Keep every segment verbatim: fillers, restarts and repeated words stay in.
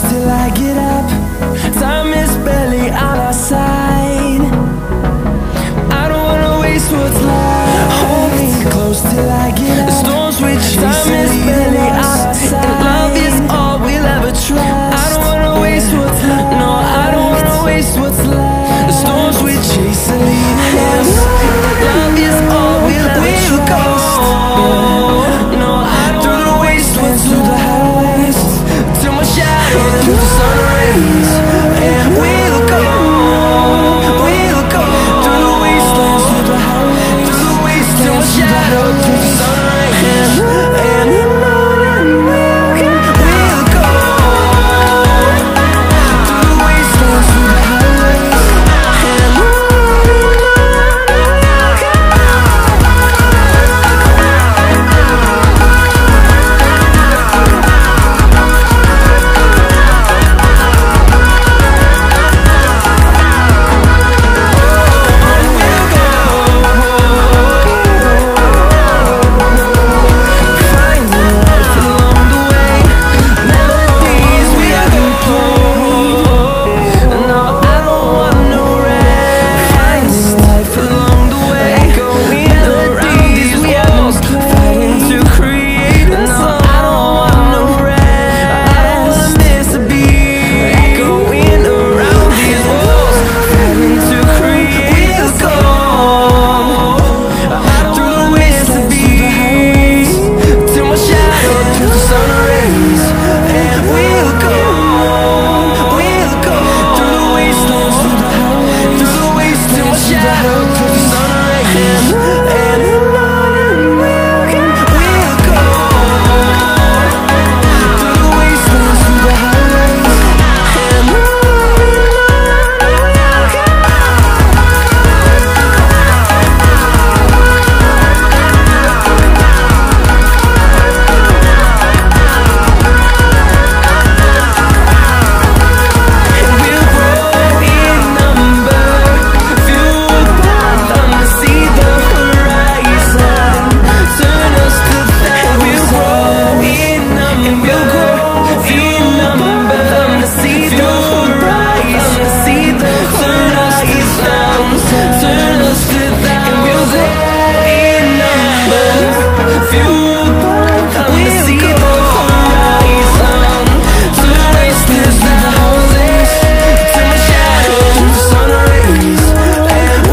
close till I get up. Time is barely on our side. I don't wanna waste what's left. Hold me close till I get up. The storms we chase, time is barely on our side. And love is all we'll ever trust. I don't wanna waste what's left. No, I don't wanna waste what's left. The storms we chase are leading us. Love is all we'll ever trust. No, I don't wanna waste what's left.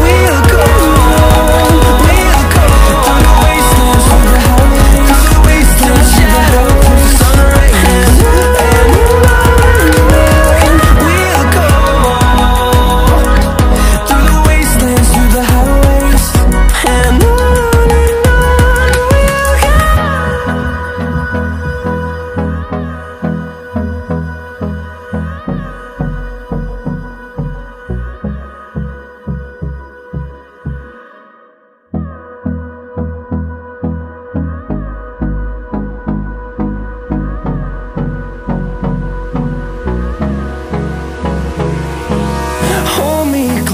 Through the sun rays, and we'll go, we'll go. Through the wastelands, through the highways, through the wastelands, through the shadow, through the sun rays, and we'll go. Through the wastelands, through the highways, and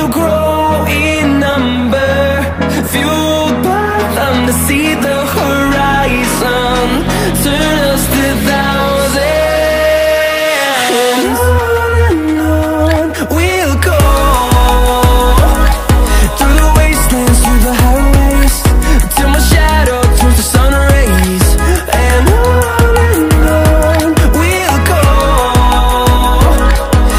will grow in number, fueled by them to see the horizon, turn us to thousands. On and on we'll go, through the wastelands, through the highways, till my shadow turns to sun rays. And on and on we'll go, through the wastelands, through the highways.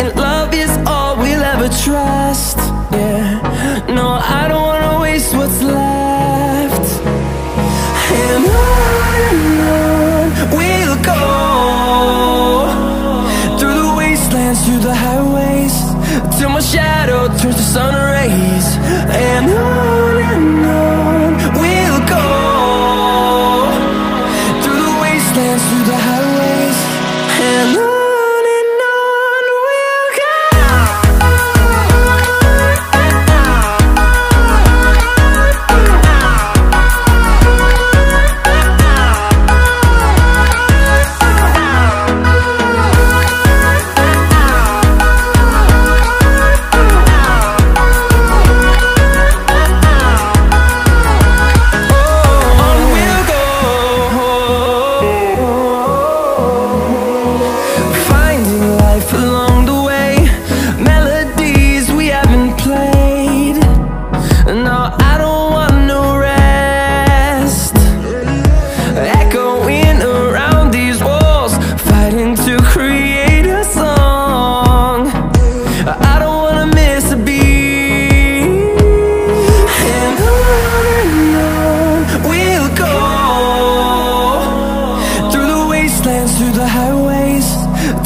and love is all we'll ever trust. Yeah, no, I don't wanna waste what's left. And on and on we'll go, through the wastelands, through the highways, till my shadow turns to sun rays. And on and on we'll go, through the wastelands, through the highways. And on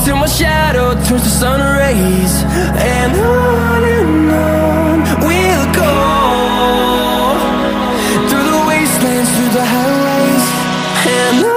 till my shadow turns to sun rays. And on and on we'll go, through the wastelands, through the highways. And on